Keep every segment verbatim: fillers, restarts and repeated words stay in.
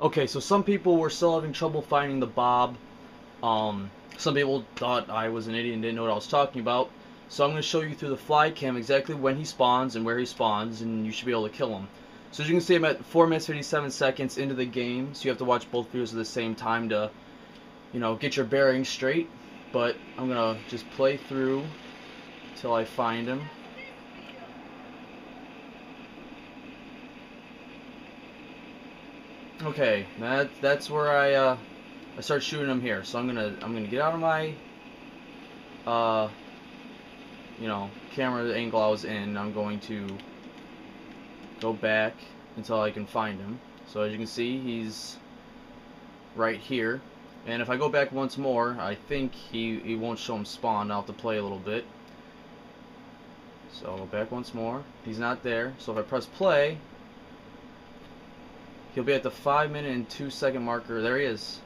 Okay, so some people were still having trouble finding the B O B. Um, some people thought I was an idiot and didn't know what I was talking about. So I'm going to show you through the fly cam exactly when he spawns and where he spawns, and you should be able to kill him. So as you can see, I'm at four minutes fifty-seven seconds into the game, so you have to watch both videos at the same time to, you know, get your bearings straight. But I'm going to just play through till I find him. Okay, that that's where I uh, I start shooting him here. So I'm gonna I'm gonna get out of my uh, you know, camera angle I was in. I'm going to go back until I can find him. So as you can see, he's right here. And if I go back once more, I think he he won't show him spawn. I'll have to play a little bit. So I'll go back once more. He's not there. So if I press play, he'll be at the five minute and two second marker. There he is.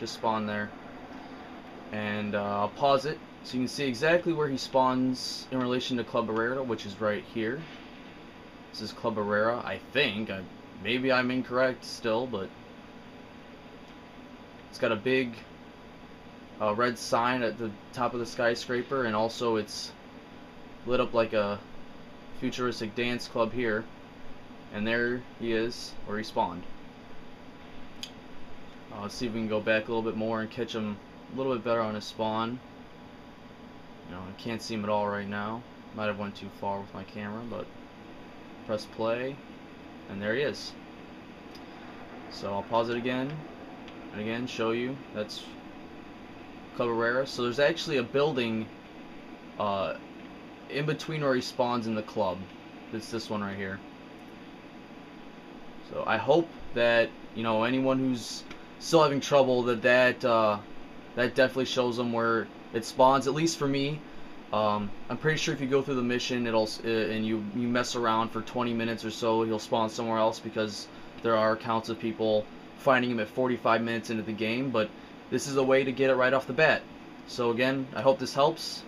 Just spawned there. And uh, I'll pause it so you can see exactly where he spawns in relation to Club Errera, which is right here. This is Club Errera, I think. I, maybe I'm incorrect still, but it's got a big uh, red sign at the top of the skyscraper, and also it's lit up like a futuristic dance club here. And there he is, where he spawned. Uh, let's see if we can go back a little bit more and catch him a little bit better on his spawn. You know, I can't see him at all right now. Might have went too far with my camera, but press play, and there he is. So I'll pause it again, and again show you. That's Club Errera. So there's actually a building uh, in between where he spawns in the club. It's this one right here. So I hope that, you know, anyone who's still having trouble, that that, uh, that definitely shows them where it spawns, at least for me. Um, I'm pretty sure if you go through the mission it'll uh, and you, you mess around for twenty minutes or so, he'll spawn somewhere else, because there are accounts of people finding him at forty-five minutes into the game, but this is a way to get it right off the bat. So again, I hope this helps.